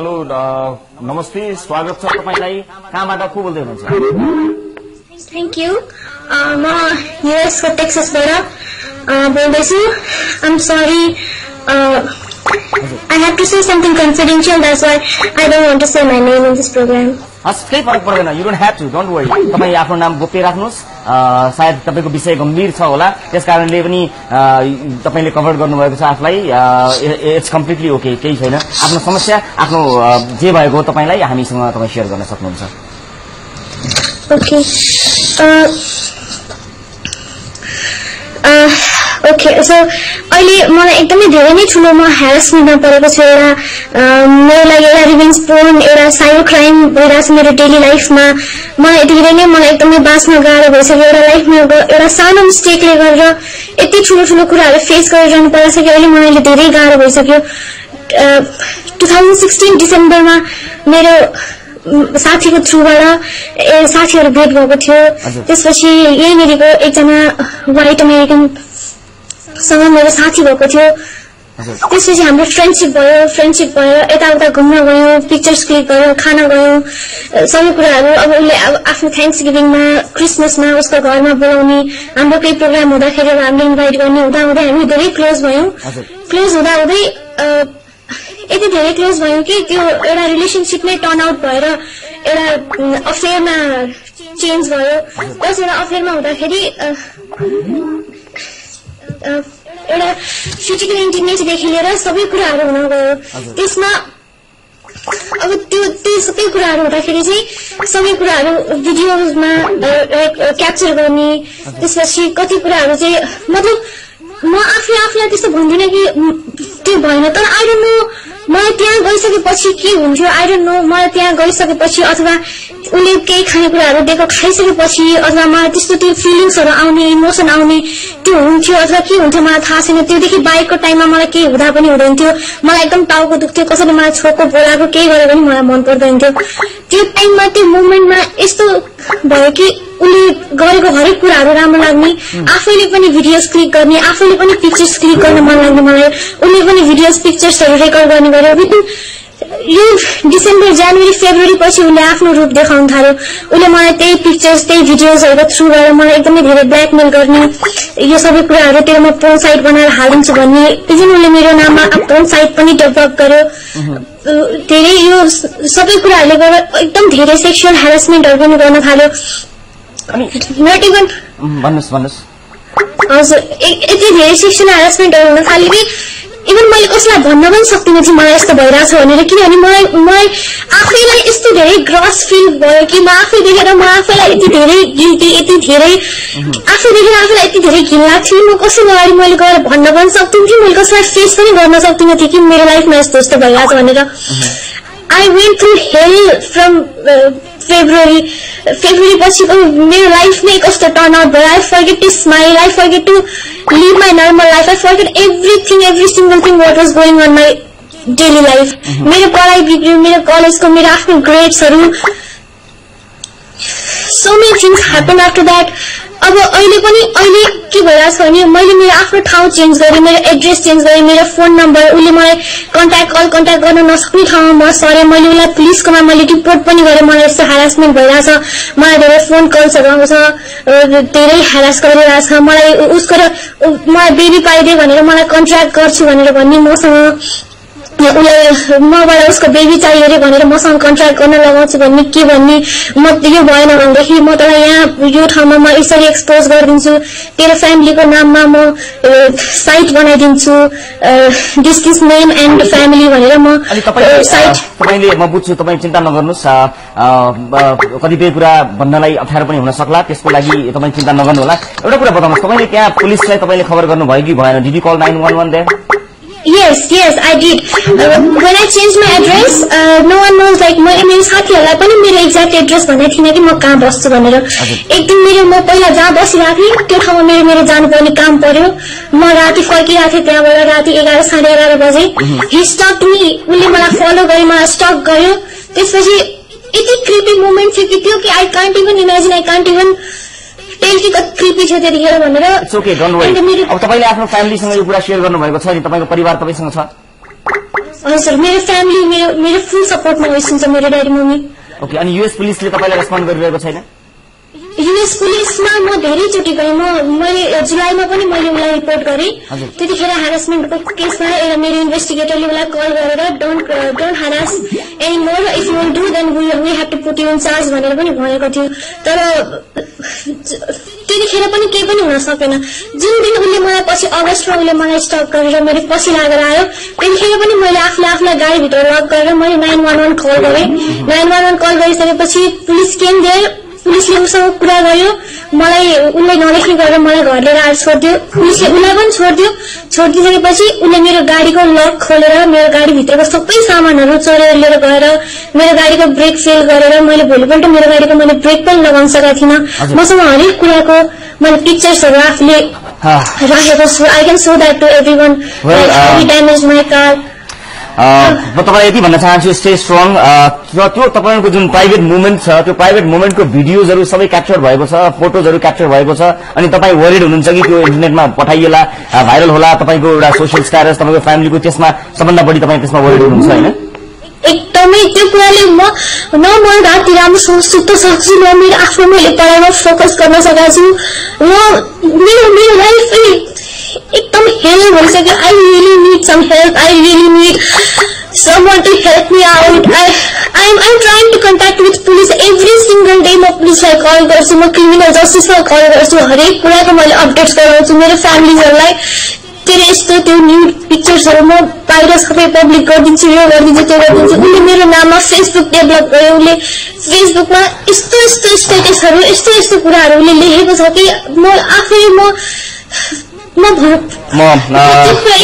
Hello नमस्ते स्वागत छ तपाईलाई कामबाट को बोल्दै हुनुहुन्छ थ्यांक यू म युएस को टेक्सास बाट बोल्दै छु I am sorry I have to say something confidential that's why I don't want to say my name in this program असली फरक पर्दैन you don't have to don't worry तपाई आफ्नो नाम गोप्य राख्नुस् सायद तपाईको विषय गम्भीर छ होला त्यसकारणले पनि तपाईले कभर गर्नु भएको छ आफलाई इट्स कम्प्लिटली ओके केही छैन आफ्नो समस्या आफ्नो जे भएको तपाईलाई हामीसँग तपाई शेयर गर्न सक्नुहुन्छ ओके ओके सो अहिले मलाई एकदमै धेरै नै ठूलो म ह्यारेसमेन्टमा परेको छु एउटा मेरो लागि एउटा रिभेन्ज पोर्न एउटा साइबर क्राइम भइरहेछ मेरो डेली लाइफमा मलाई धेरै नै मलाई एकदमै बाँच्न गाह्रो भइसक्यो एउटा लाइफमा एउटा सानो मिस्टेकले गरेर यति ठूलो ठूलो कुराहरु फेस गरिरहनु परिरहेछ कि अहिले मलाई धेरै गाह्रो भइसक्यो 2016 डिसेम्बरमा मेरो साथीको थ्रुबाट साथीहरु भेट भएको थियो त्यसपछि यही मेरो एकजना व्हाइट अमेरिकन सँग मेरो साथी भएको थियो त्यसपछि हाम्रो फ्रेन्डशिप भयो यताउता घुम्न गयो पिक्चर्स क्लिक गर्यो खाना गयो सबै कुराहरु अब उले आफ्नो थ्यांक्स गिभिङमा क्रिसमसमा उसको घरमा बोलाउने हाम्रो कुनै प्रोग्राम हुँदाखेरि हामीले इन्भाइट गर्ने हुँदाहुँदै हामी धेरै क्लोज भयौं क्लोज हुँदाहुँदै यति धेरै क्लोज भयो कि त्यो एउटा रिलेशनशिप नै टर्न आउट भएर एउटा अफेयरमा चेन्ज भयो त्यस एउटा अफेयरमा हुँदाखेरि एउटा फिजिकल इन्टिमेसीदेखि लिएर सबै कुराहरु हुन गयो त्यसमा अब त्यो सबै कुराहरु हुँदाखेरि चाहिँ सबै कुराहरु भिडियोजमा क्याप्चर गर्ने त्यसपछि कति कुराहरु चाहिँ मतलब म आफूलाई त्यस्तो भन्दिन कि त्यो भएन तर आई डोन्ट नो मलाई त्यहाँ गइसकेपछि के हुन्थ्यो आई डोन्ट नो मलाई त्यहाँ गइसकेपछि अथवा उले केही खानेकुराहरू दिएको खाइसकेपछि अथवा मलाई त्यस्तो त्यो फिलिङ्सहरू आउने इमोसन आउने त्यो हुन्थ्यो अथवा के हुन्थ्यो मलाई थाहा छैन त्योदेखि बाइकको टाइममा मलाई केही हुँदा पनि हुँदैन थियो मलाई एकदम टाउको दुख्थ्यो कसैले मलाई छोको बोलाएको केही गरे पनि मलाई मन पर्दैन थियो त्यो टाइममा त्यो मोमेन्टमा यस्तो भयो कि उले गरेको हरेक कुराहरु राम्रो लाग्ने आफैले पनि भिडियोज क्लिक गर्ने आफैले पनि पिक्चर्स क्लिक गर्न मन लाग्ने मलाई उले पनि भिडियोज पिक्चर्सहरु रेकर्ड गर्ने गरे विदिन यो डिसेम्बर जनवरी फेब्रुअरी पछि उले आफ्नो रूप देखाउन थाल्यो उले मलाई त्यही पिक्चर्स त्यही भिडियोजहरुको थ्रुबाट मलाई एकदमै धेरै ब्ल्याकमेल गर्ने यो सबै कुराहरु त्यो म पोर्न साइट बनाएर हालिन्छु भन्ने इजन उले मेरो नाममा पोर्न साइट पनि डेभलप गर्यो धेरै यो सबै कुराहरुले गर्दा एकदम धेरै सेक्सुअल ह्यारेसमेन्टहरु पनि गर्न थाल्यो नट इभन भन्नुस् हजुर यति धेरै सेक्सुअल ह्यारेसमेन्टहरु हुन थाल्यो कि इभन मैले कसैलाई भन्न पनि सक्दिनँ कि मलाई यस्तो भइरहेछ भनेर किनभने मलाई आफैलाई यस्तो धेरै ग्रस फिल भयो कि म आफै देखेर म आफैलाई यति धेरै गिल्टी यति धेरै आफै देखेर आफैलाई यति धेरै घिन लाग्थ्यो म कसैको अगाडि मैले गएर भन्न पनि सक्दिनँ थिएँ मैले कसैलाई फेस पनि गर्न सक्दिनँ थिएँ कि मेरो लाइफमा यस्तो यस्तो भइरहेछ भनेर I went through hell from February पछि मेरो लाइफमै कस्तो टर्न आउट भयो I forget to smile I forget to live my normal life I forget everything every single thing what was going on my daily life मेरो पढाइ बिग्रियो मेरो कलेजको मेरो आफ्नो ग्रेड्सहरू so many things happen after that अब अहिले पनि अहिले के भइरहेछ भने मैले मेरो आफ्नो ठाउँ चेन्ज गरेँ मेरो एड्रेस चेन्ज गरेँ मेरो फोन नम्बर उसले मलाई कल कन्ट्याक्ट गर्न नसक्ने ठाउँमा म सरे मैले उसलाई पुलिसकोमा मैले रिपोर्ट पनि गरेँ मलाई यस्तो ह्यारासमेन्ट भइरहेछ मलाई धेरै फोन कल्सहरू आउँछ धेरै ह्यारास गरिरहेछ मलाई उसको मलाई बेबी पाइदियो भनेर मलाई कन्ट्र्याक्ट गर्छु भनेर भन्ने मसँग उले मबाट उसको बेबी चाहियो अरे भनेर मसँग कन्ट्र्याक्ट गर्न लगाउँछु भन्ने के भन्ने म यो भएन भनेदेखि म तँलाई यहाँ यो ठाउँमा म यसरी एक्सपोज गरिदिन्छु तेरो फ्यामिलीको नाममा म साइट बनाइदिन्छु this is name and family भनेर म साइट तपाईले म बुझ्छु तपाई चिन्ता नगर्नुस् कतिपय कुरा भन्नलाई अप्ठ्यारो पनि हुन सक्ला त्यसको लागि तपाई चिन्ता नगर्नु होला एउटा कुरा बताउनुस् तपाईले त्यहाँ पुलिसलाई तपाईले खबर गर्नुभयो कि भएन did you call 911 there Yes, I did. When I changed my address, no one knows. Like my साथीहरुलाई पनि मेरो एक्ज्याक्ट एड्रेस भन्ने थिएन कि म कहाँ बस्छु भनेर एकदम मेरो म पहिला जहाँ बसिरहेको थिएँ त्यो ठाउँमा मेरो जानुपर्ने काम पर्यो म राति फर्किरहेको थिएँ त्यहाँबाट राति 11:11:30 बजे he stalked me उसले मलाई फलो गर्यो मलाई स्टक गर्यो त्यसपछि यति क्रिपी मोमेन्ट थियो कि त्यो कि I can't even imagine I can't even टेलकी कत्रीपी छ त्यतिखेर भनेर इट्स ओके डोन्ट वरी अब तपाईले आफ्नो फ्यामिलीसँग यो कुरा शेयर गर्नु भएको छ नि तपाईको परिवार तपाईसँग छ हाँ सर मेरे फैमिली मेरे मेरे फुल सपोर्ट में इस इंसान मेरे डैडी मम्मी ओके अनि यूएस पुलिस ले तपाईलाई रेस्पोन्ड गरिरहेको छैन यूएस पुलिस मा म धेरै चोटी गए मैले जुलाई मा पनि मैले उलाई रिपोर्ट गरे त्यतिखेर हरासमेन्ट को केस भयो र मेरो इन्भेस्टिगेटरले मलाई कल गरेर don't harass any more if you do then we have to put you in charge भनेर पनि भनेको थियो तर त्यतिखेर पनि के पनि हुन सकेन जुन दिन उले मलाई पछि अगस्टमा उले मलाई स्टप गरेर मेरो पछि लागेर आयो त्यतिखेर पनि मैले आफूले आफूलाई गाडी भित्र लक गरेर मैले 911 कल गरे 911 कल गरिसकेपछि पुलिस केम देयर पुलिसले उसँग कुरा गर्यो मलाई उनले नलेख्ने गरेर मलाई घर लिएर आएर छोड्दियो पुलिसले उलाई पनि छोड्दियो छोडिदिसकेपछि उले मेरो गाडीको लक खोलेर मेरो गाडी भित्रको सबै सामानहरु चोरेर लिएर गएर मेरो गाडीको ब्रेक फेल गरेर मैले भोलिपल्ट मेरो गाडीको मैले ब्रेक पनि लगाउन सकेको थिन मसँग हरेक कुराको मैले पिक्चर्सहरु आफुले राखेको छु I can show that to everyone like I damage my car म तपाईलाई यति भन्न चाहन्छु स्टे स्ट्रङ त्यो तपाईको जुन प्राइभेट मोमेन्ट छ त्यो प्राइभेट मोमेन्टको भिडियोजहरु सबै क्याप्चर भएको छ फोटोजहरु क्याप्चर भएको छ अनि तपाई वरिड हुनुहुन्छ कि त्यो इन्टरनेटमा पठाइएला भाइरल होला तपाईको एउटा सोशल स्ट्याटस तपाईको फ्यामिलीको त्यसमा सबभन्दा बढी तपाई त्यसमा वरिड हुनुहुन्छ हैन एकदमै त्यो कुराले म राति राम्रो सुत्न सक्छु म मेरो आफ्नो मैले पढाइमा फोकस गर्न सक्छु म मेरो लाइफ एकदम हेल भइसक्यो I really need some help I really need someone to help me out I'm trying to contact with police every single day म पुलिसलाई कल गर्छु म क्रिमिनल जस्टिसलाई कल गर्छु हरेक कुराको मैले अपडेट्स गराउँछु मेरो फ्यामिलीहरुलाई तेरे यस्तो त्यो न्यू पिक्चर्सहरु म बाहिर सबै पब्लिक गरिदिन्छु यो गरिदिन्छु त्यो गरिदिन्छु उले मेरो नाममा फेसबुक डेभलप गरे उले फेसबुकमा यस्तो यस्तो स्टेटसहरु यस्तो यस्तो कुराहरु उले लेखेको छ कि म आफै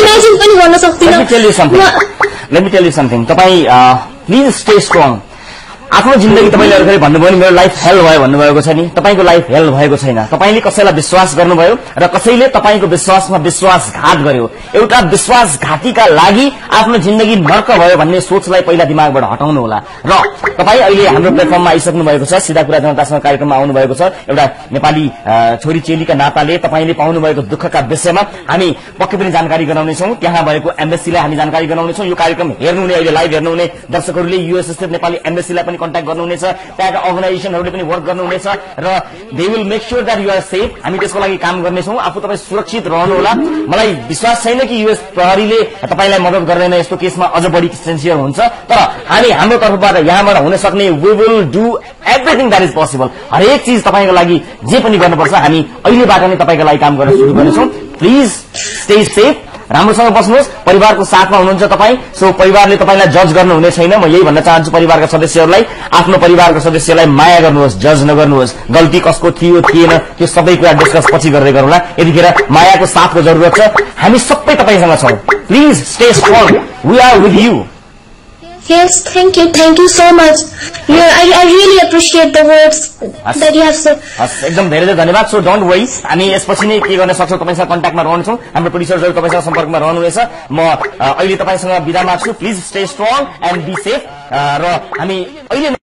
imagine पनि गर्न सक्दिन Let me tell you something. तपाईं please stay strong. आफ्नो जिन्दगी तपाईले अरुले भन्नुभयो नि मेरो लाइफ हेल भयो भन्नुभएको छ नि तपाईको लाइफ हेल भएको छैन तपाईले कसैलाई विश्वास गर्नुभयो र कसैले तपाईको विश्वासमा विश्वासघात गर्यो एउटा विश्वासघातीका लागि आफ्नो जिन्दगी नर्क भयो भन्ने सोचलाई पहिला दिमागबाट हटाउनु होला र तपाई अहिले हाम्रो प्लेटफर्ममा आइसक्नु भएको छ सीधा कुरा जनतासँग कार्यक्रममा आउनु भएको छ एउटा नेपाली छोरी चेलीका नाताले तपाईले पाउनु भएको दुःखका विषयमा हामी पक्कै पनि जानकारी गराउने छौं त्यहाँ भएको एम्बेसीलाई हामी जानकारी गराउने छौं यो कार्यक्रम हेर्नुहुने अहिले लाइभ हेर्नुहुने दर्शकहरूले युएसएसएफ नेपाली एम्बेसीलाई पनि कन्ट्याक्ट गर्नुहुनेछ त्यहाँका अर्गनाइजेसनहरुले पनि वर्क गर्नुहुनेछ र they will make sure that you are safe हामी त्यसको लागि काम गर्ने छौं आफू तपाई सुरक्षित रहनु होला मलाई विश्वास छैन कि युएस प्रहरीले तपाईलाई मद्दत गर्दैन यस्तो केसमा अझ बढी सेन्सियर हुन्छ तर हामी हाम्रो तर्फबाट यहाँबाट हुन सक्ने we will do everything that is possible हरेक चीज तपाईको लागि जे पनि गर्नुपर्छ हामी अहिलेबाट नै तपाईको लागि काम गर्न सुरु गर्नेछौं प्लिज स्टे सेफ राम्रोसँग बस्नुहोस् परिवारको साथमा हुनुहुन्छ तपाई सो परिवारले तपाईलाई जज गर्नु हुने छैन म यही भन्न चाहन्छु परिवारका सदस्यहरुलाई आफ्नो परिवारका सदस्यलाई माया गर्नुहोस् जज नगर्नुहोस् गल्ती कसको थियो थिएन त्यो सबै कुरा डिस्कस पछि गर्दै गरौँला यतिखेर मायाको साथको जरुरत छ हामी सबै तपाईसँग छौं please stay strong we are with you yes thank you so much I really appreciate the words that you have said एकदम धेरै धन्यवाद सो डोन्ट वरी हामी यसपछि नै के गर्न सक्छौ तपाईसँग कन्ट्याक्टमा रहन्छौ हाम्रो प्रोड्युसरहरु तपाईसँग सम्पर्कमा रहनुहुनेछ म अहिले तपाईसँग बिदा माग्छु please stay strong and be safe र हामी अहिले